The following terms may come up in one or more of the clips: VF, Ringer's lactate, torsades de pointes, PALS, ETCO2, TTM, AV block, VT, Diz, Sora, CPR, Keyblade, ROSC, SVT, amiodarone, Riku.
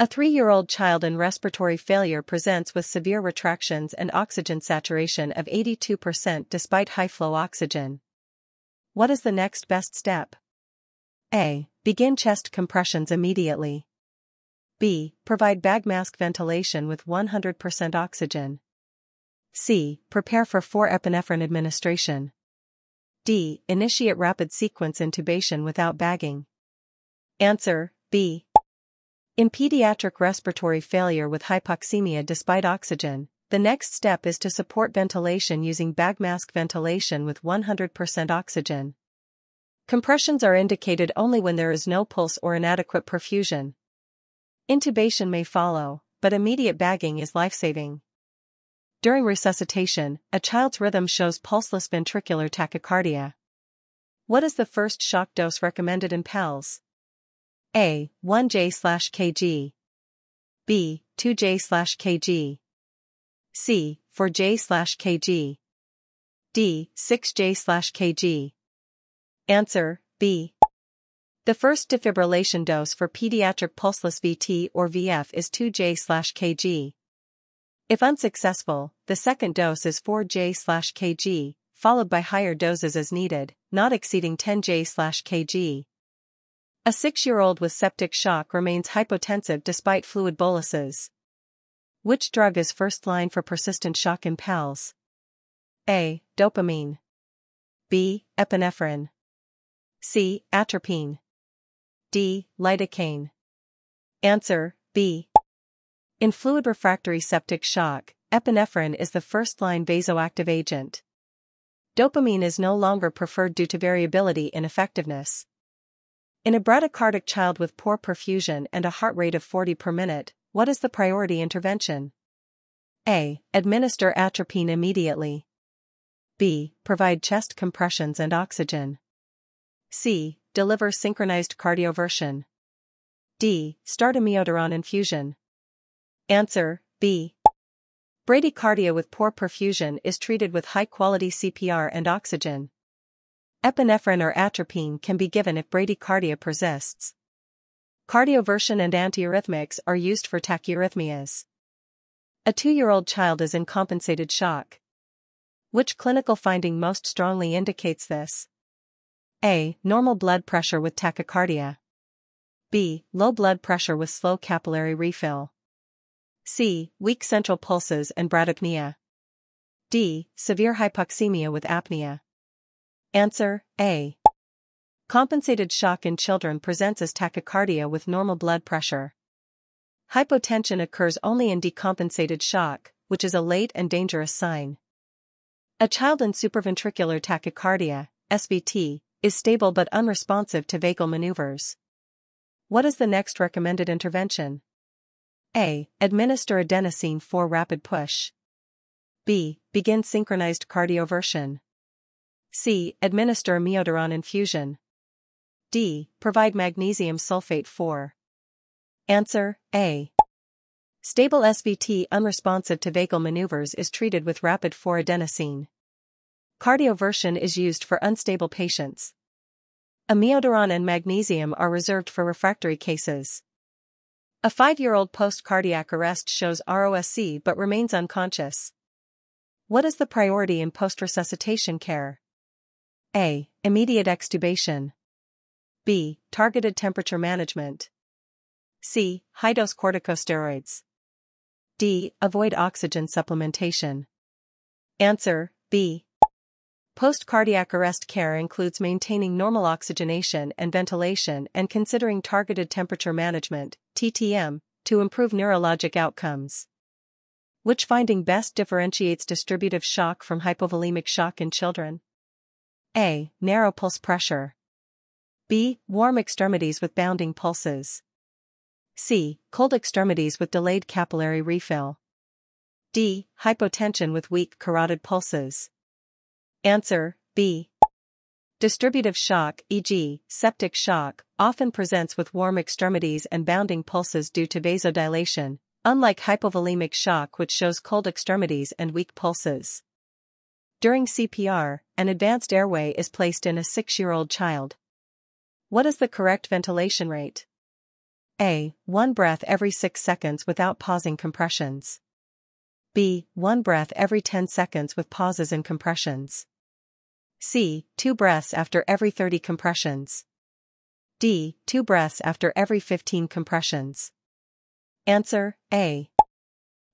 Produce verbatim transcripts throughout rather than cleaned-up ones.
A three-year-old child in respiratory failure presents with severe retractions and oxygen saturation of eighty-two percent despite high-flow oxygen. What is the next best step? A. Begin chest compressions immediately. B. Provide bag mask ventilation with one hundred percent oxygen. C. Prepare for four epinephrine administration. D. Initiate rapid sequence intubation without bagging. Answer, B. In pediatric respiratory failure with hypoxemia despite oxygen, the next step is to support ventilation using bag mask ventilation with one hundred percent oxygen. Compressions are indicated only when there is no pulse or inadequate perfusion. Intubation may follow, but immediate bagging is life-saving. During resuscitation, a child's rhythm shows pulseless ventricular tachycardia. What is the first shock dose recommended in PALS? A. one j per kilogram. B. two j per kilogram. C. four j per kilogram. D. six j per kilogram. Answer, B. The first defibrillation dose for pediatric pulseless V T or V F is two j per kilogram. If unsuccessful, the second dose is four j per kilogram, followed by higher doses as needed, not exceeding ten j per kilogram. A six-year-old with septic shock remains hypotensive despite fluid boluses. Which drug is first line for persistent shock in PALS? A. Dopamine. B. Epinephrine. C. Atropine. D. Lidocaine. Answer, B. In fluid refractory septic shock, epinephrine is the first-line vasoactive agent. Dopamine is no longer preferred due to variability in effectiveness. In a bradycardic child with poor perfusion and a heart rate of forty per minute, what is the priority intervention? A. Administer atropine immediately. B. Provide chest compressions and oxygen. C. Deliver synchronized cardioversion. D. Start amiodarone infusion. Answer, B. Bradycardia with poor perfusion is treated with high-quality C P R and oxygen. Epinephrine or atropine can be given if bradycardia persists. Cardioversion and antiarrhythmics are used for tachyarrhythmias. A two-year-old child is in compensated shock. Which clinical finding most strongly indicates this? A. Normal blood pressure with tachycardia. B. Low blood pressure with slow capillary refill. C. Weak central pulses and bradypnea. D. Severe hypoxemia with apnea. Answer, A. Compensated shock in children presents as tachycardia with normal blood pressure. Hypotension occurs only in decompensated shock, which is a late and dangerous sign. A child in supraventricular tachycardia, S V T, is stable but unresponsive to vagal maneuvers. What is the next recommended intervention? A. Administer adenosine for rapid push. B. Begin synchronized cardioversion. C. Administer amiodarone infusion. D. Provide magnesium sulfate for. Answer, A. Stable S V T unresponsive to vagal maneuvers is treated with rapid four adenosine. Cardioversion is used for unstable patients. Amiodarone and magnesium are reserved for refractory cases. A five-year-old post-cardiac arrest shows R O S C but remains unconscious. What is the priority in post-resuscitation care? A. Immediate extubation. B. Targeted temperature management. C. High-dose corticosteroids. D. Avoid oxygen supplementation. Answer, B. Post-cardiac arrest care includes maintaining normal oxygenation and ventilation and considering targeted temperature management, T T M, to improve neurologic outcomes. Which finding best differentiates distributive shock from hypovolemic shock in children? A. Narrow pulse pressure. B. Warm extremities with bounding pulses. C. Cold extremities with delayed capillary refill. D. Hypotension with weak carotid pulses. Answer, B. Distributive shock, for example, septic shock, often presents with warm extremities and bounding pulses due to vasodilation, unlike hypovolemic shock which shows cold extremities and weak pulses. During C P R, an advanced airway is placed in a six-year-old child. What is the correct ventilation rate? A. One breath every six seconds without pausing compressions. B. One breath every ten seconds with pauses and compressions. C. Two breaths after every thirty compressions. D. Two breaths after every fifteen compressions. Answer, A.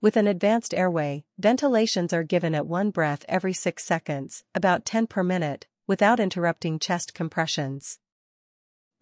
With an advanced airway, ventilations are given at one breath every six seconds, about ten per minute, without interrupting chest compressions.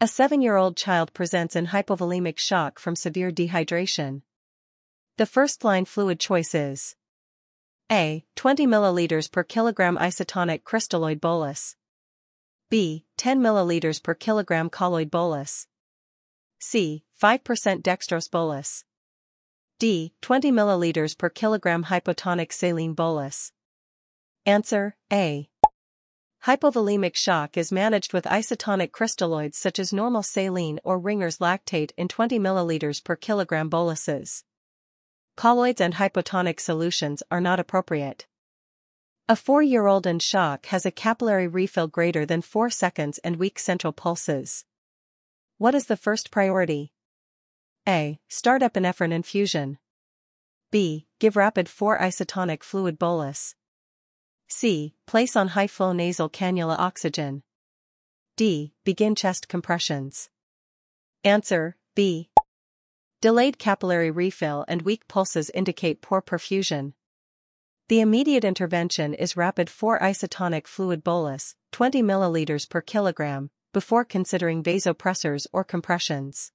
A seven-year-old child presents in hypovolemic shock from severe dehydration. The first-line fluid choice is A. twenty milliliters per kilogram isotonic crystalloid bolus. B. ten milliliters per kilogram colloid bolus. C. five percent dextrose bolus. D. twenty milliliters per kilogram hypotonic saline bolus. Answer, A. Hypovolemic shock is managed with isotonic crystalloids such as normal saline or Ringer's lactate in twenty milliliters per kilogram boluses. Colloids and hypotonic solutions are not appropriate. A four-year-old in shock has a capillary refill greater than four seconds and weak central pulses. What is the first priority? A. Start epinephrine infusion. B. Give rapid four-isotonic fluid bolus. C. Place on high-flow nasal cannula oxygen. D. Begin chest compressions. Answer, B. Delayed capillary refill and weak pulses indicate poor perfusion. The immediate intervention is rapid four-isotonic fluid bolus, twenty milliliters per kilogram, before considering vasopressors or compressions.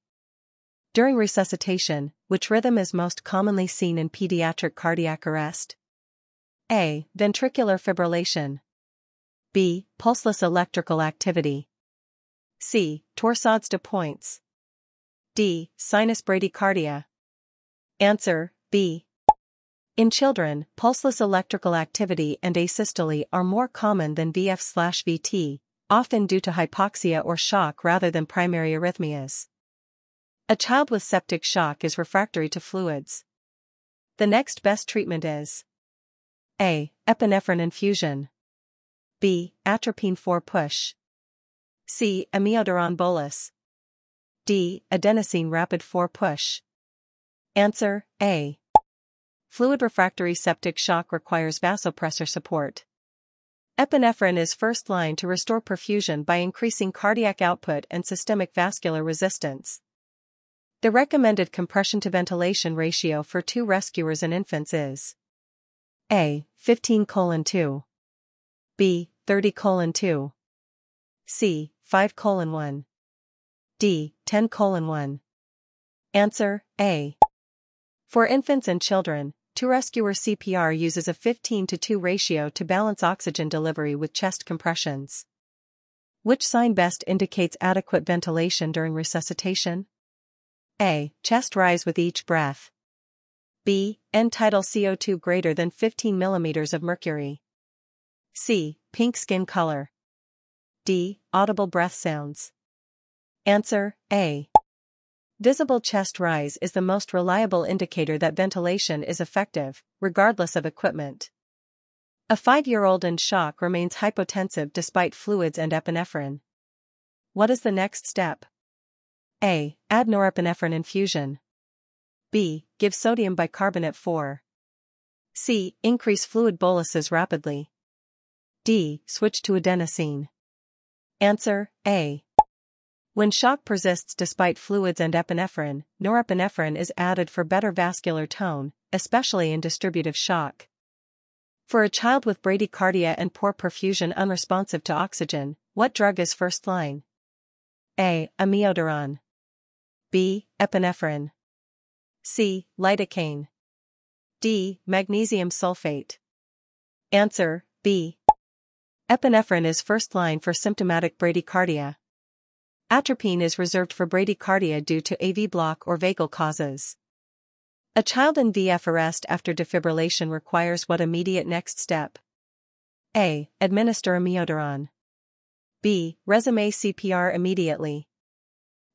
During resuscitation, which rhythm is most commonly seen in pediatric cardiac arrest? A. Ventricular fibrillation. B. Pulseless electrical activity. C. Torsades de pointes. D. Sinus bradycardia. Answer, B. In children, pulseless electrical activity and asystole are more common than V F V T, often due to hypoxia or shock rather than primary arrhythmias. A child with septic shock is refractory to fluids. The next best treatment is A. Epinephrine infusion. B. Atropine four push. C. Amiodarone bolus. D. Adenosine rapid four push. Answer, A. Fluid refractory septic shock requires vasopressor support. Epinephrine is first line to restore perfusion by increasing cardiac output and systemic vascular resistance. The recommended compression to ventilation ratio for two rescuers in infants is A. fifteen colon two. B. thirty colon two. C. five colon one. D. ten colon one. Answer, A. For infants and children, two-rescuer C P R uses a fifteen to two ratio to balance oxygen delivery with chest compressions. Which sign best indicates adequate ventilation during resuscitation? A. Chest rise with each breath. B. End-tidal C O two greater than fifteen millimeters of mercury. C. Pink skin color. D. Audible breath sounds. Answer, A. Visible chest rise is the most reliable indicator that ventilation is effective, regardless of equipment. A five-year-old in shock remains hypotensive despite fluids and epinephrine. What is the next step? A. Add norepinephrine infusion. B. Give sodium bicarbonate four. C. Increase fluid boluses rapidly. D. Switch to adenosine. Answer, A. When shock persists despite fluids and epinephrine, norepinephrine is added for better vascular tone, especially in distributive shock. For a child with bradycardia and poor perfusion unresponsive to oxygen, what drug is first line? A. Amiodarone. B. Epinephrine. C. Lidocaine. D. Magnesium sulfate. Answer, B. Epinephrine is first line for symptomatic bradycardia. Atropine is reserved for bradycardia due to A V block or vagal causes. A child in V F arrest after defibrillation requires what immediate next step? A. Administer amiodarone. B. Resume C P R immediately.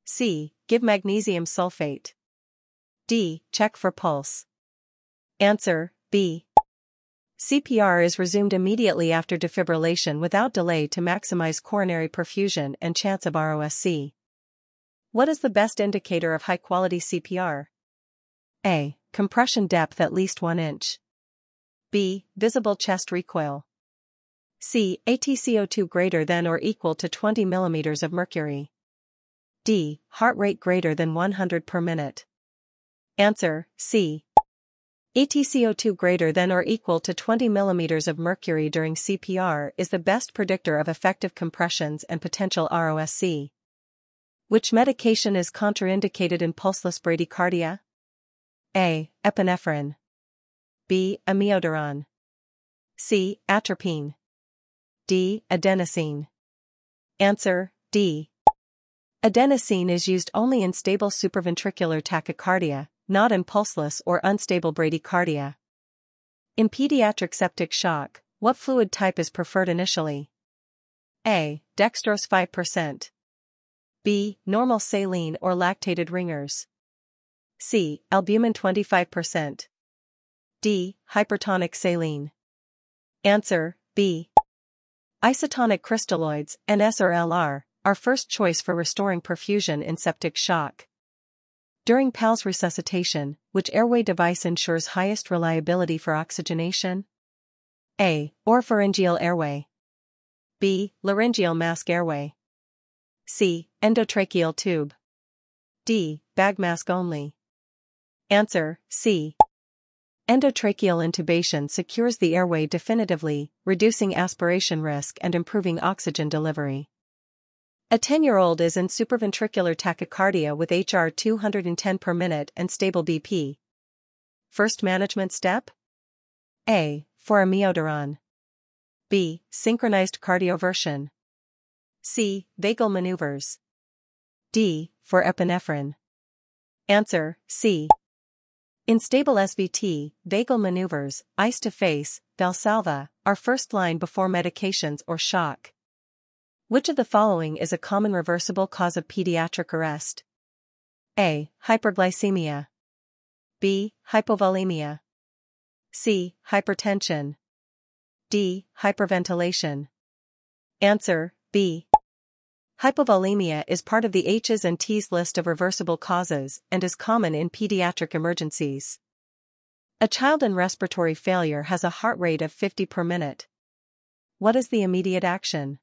C. Give magnesium sulfate. D. Check for pulse. Answer, B. C P R is resumed immediately after defibrillation without delay to maximize coronary perfusion and chance of R O S C. What is the best indicator of high-quality C P R? A. Compression depth at least one inch. B. Visible chest recoil. C. A T C O two greater than or equal to twenty millimeters of mercury. D. Heart rate greater than one hundred per minute. Answer, C. A T C O two greater than or equal to twenty millimeters of mercury during C P R is the best predictor of effective compressions and potential R O S C. Which medication is contraindicated in pulseless bradycardia? A. Epinephrine. B. Amiodarone. C. Atropine. D. Adenosine. Answer, D. Adenosine is used only in stable supraventricular tachycardia, not in pulseless or unstable bradycardia. In pediatric septic shock, what fluid type is preferred initially? A. Dextrose five percent. B. Normal saline or lactated ringers. C. Albumin twenty-five percent. D. Hypertonic saline. Answer, B. Isotonic crystalloids and S R L R are first choice for restoring perfusion in septic shock. During PALS resuscitation, which airway device ensures highest reliability for oxygenation? A. Oropharyngeal airway. B. Laryngeal mask airway. C. Endotracheal tube. D. Bag mask only. Answer, C. Endotracheal intubation secures the airway definitively, reducing aspiration risk and improving oxygen delivery. A ten-year-old is in supraventricular tachycardia with H R two hundred ten per minute and stable B P. First management step? A. For amiodarone. B. Synchronized cardioversion. C. Vagal maneuvers. D. For epinephrine. Answer, C. In stable S V T, vagal maneuvers, ice to face, Valsalva, are first line before medications or shock. Which of the following is a common reversible cause of pediatric arrest? A. Hyperglycemia. B. Hypovolemia. C. Hypertension. D. Hyperventilation. Answer, B. Hypovolemia is part of the H's and T's list of reversible causes and is common in pediatric emergencies. A child in respiratory failure has a heart rate of fifty per minute. What is the immediate action?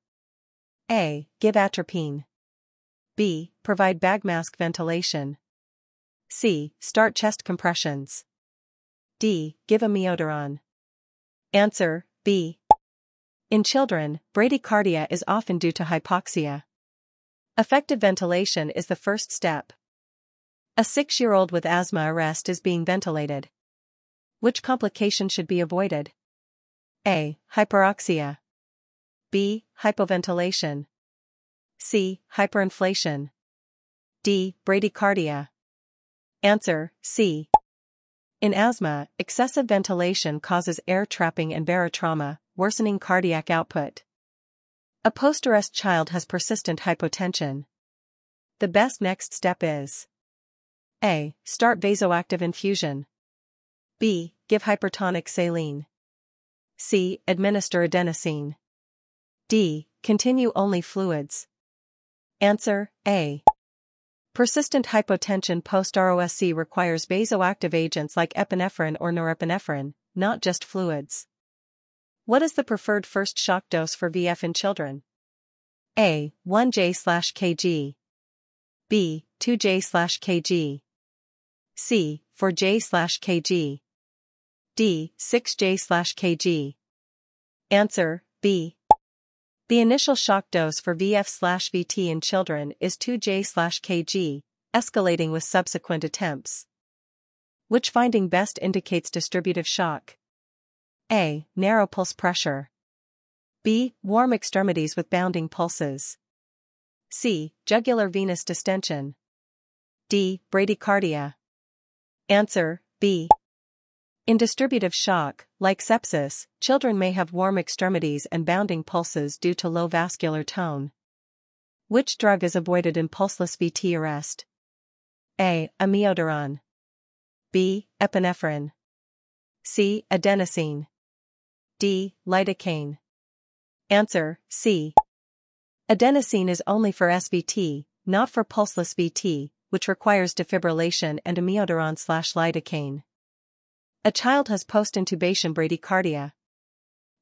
A. Give atropine. B. Provide bag mask ventilation. C. Start chest compressions. D. Give amiodarone. Answer, B. In children, bradycardia is often due to hypoxia. Effective ventilation is the first step. A six-year-old with asthma arrest is being ventilated. Which complication should be avoided? A. Hyperoxia. B. Hypoventilation. C. Hyperinflation. D. Bradycardia. Answer, C. In asthma, excessive ventilation causes air trapping and barotrauma, worsening cardiac output. A post-arrest child has persistent hypotension. The best next step is A. Start vasoactive infusion. B. Give hypertonic saline. C. Administer adenosine. D. Continue only fluids. Answer, A. Persistent hypotension post-R O S C requires vasoactive agents like epinephrine or norepinephrine, not just fluids. What is the preferred first shock dose for V F in children? A. one j per kilogram. B. two j per kilogram. C. four j per kilogram. D. six j per kilogram. Answer, B. The initial shock dose for V F V T in children is two j per kilogram, escalating with subsequent attempts. Which finding best indicates distributive shock? A. Narrow pulse pressure. B. Warm extremities with bounding pulses. C. Jugular venous distension. D. Bradycardia. Answer, B. In distributive shock, like sepsis, children may have warm extremities and bounding pulses due to low vascular tone. Which drug is avoided in pulseless V T arrest? A. Amiodarone. B. Epinephrine. C. Adenosine. D. Lidocaine. Answer, C. Adenosine is only for S V T, not for pulseless V T, which requires defibrillation and amiodarone/lidocaine. A child has post-intubation bradycardia.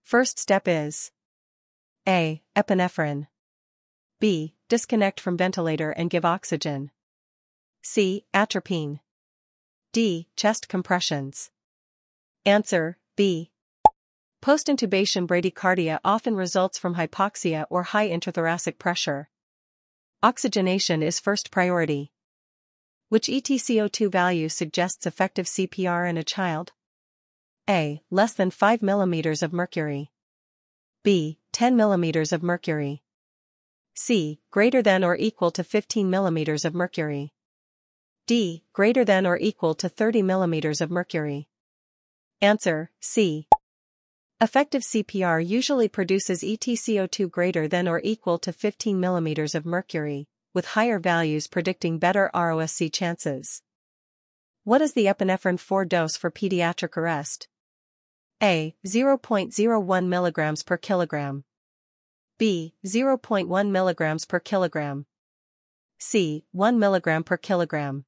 First step is A. Epinephrine. B. Disconnect from ventilator and give oxygen. C. Atropine. D. Chest compressions. Answer, B. Post-intubation bradycardia often results from hypoxia or high intrathoracic pressure. Oxygenation is first priority. Which E T C O two value suggests effective C P R in a child? A. Less than five millimeters of mercury. B. ten millimeters of mercury. C. Greater than or equal to fifteen millimeters of mercury. D. Greater than or equal to thirty millimeters of mercury. Answer, C. Effective C P R usually produces E T C O two greater than or equal to fifteen millimeters of mercury, with higher values predicting better R O S C chances. What is the epinephrine four dose for pediatric arrest? A. zero point zero one milligrams per kilogram. B. zero point one milligrams per kilogram. C. one milligram per kilogram.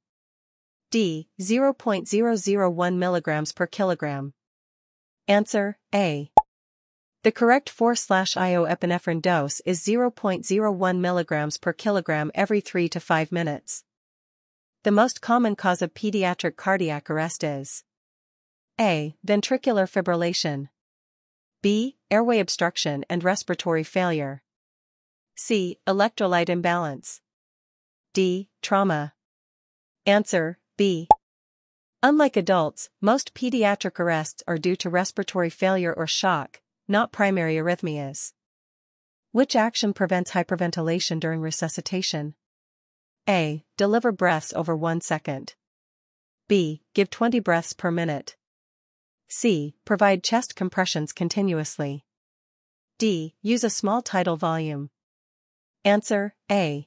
D. zero point zero zero one milligrams per kilogram. Answer, A. The correct four I O epinephrine dose is zero point zero one milligrams per kilogram every three to five minutes. The most common cause of pediatric cardiac arrest is A. Ventricular fibrillation. B. Airway obstruction and respiratory failure. C. Electrolyte imbalance. D. Trauma. Answer, B. Unlike adults, most pediatric arrests are due to respiratory failure or shock, not primary arrhythmias. Which action prevents hyperventilation during resuscitation? A. Deliver breaths over one second. B. Give twenty breaths per minute. C. Provide chest compressions continuously. D. Use a small tidal volume. Answer, A.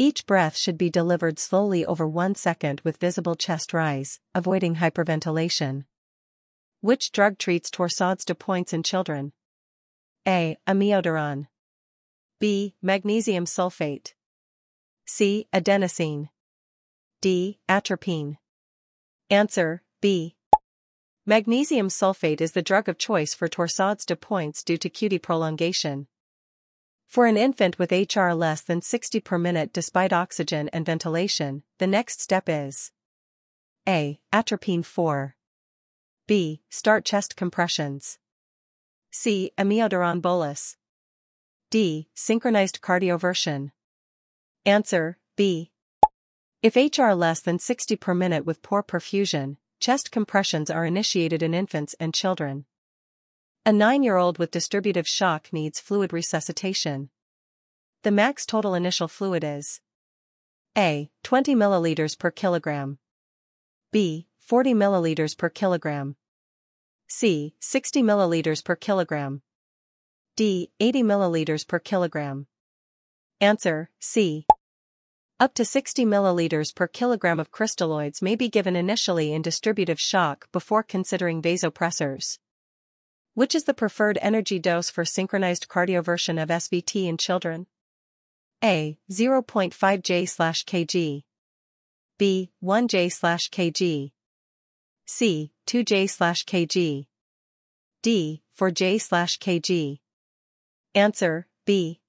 Each breath should be delivered slowly over one second with visible chest rise, avoiding hyperventilation. Which drug treats torsades de pointes in children? A. Amiodarone. B. Magnesium sulfate. C. Adenosine. D. Atropine. Answer, B. Magnesium sulfate is the drug of choice for torsades de pointes due to Q T prolongation. For an infant with H R less than sixty per minute despite oxygen and ventilation, the next step is A. Atropine four. B. Start chest compressions. C. Amiodarone bolus. D. Synchronized cardioversion. Answer, B. If H R less than sixty per minute with poor perfusion, chest compressions are initiated in infants and children. A nine-year-old with distributive shock needs fluid resuscitation. The max total initial fluid is A. twenty milliliters per kilogram. B. forty milliliters per kilogram. C. sixty milliliters per kilogram. D. eighty milliliters per kilogram. Answer, C. Up to sixty milliliters per kilogram of crystalloids may be given initially in distributive shock before considering vasopressors. Which is the preferred energy dose for synchronized cardioversion of S V T in children? A. zero point five grams per kilogram. B. one gram per kilogram. C. two grams per kilogram. D. four grams per kilogram. Answer, B.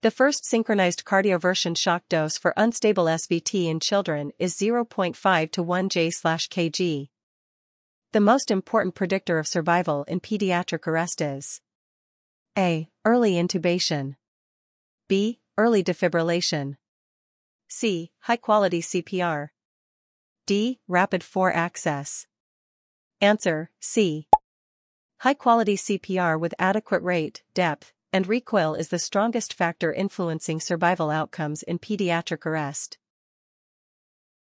The first synchronized cardioversion shock dose for unstable S V T in children is zero point five to one gram per kilogram. The most important predictor of survival in pediatric arrest is A. Early intubation. B. Early defibrillation. C. High-quality C P R. D. Rapid four access. Answer, C. High-quality C P R with adequate rate, depth, and recoil is the strongest factor influencing survival outcomes in pediatric arrest.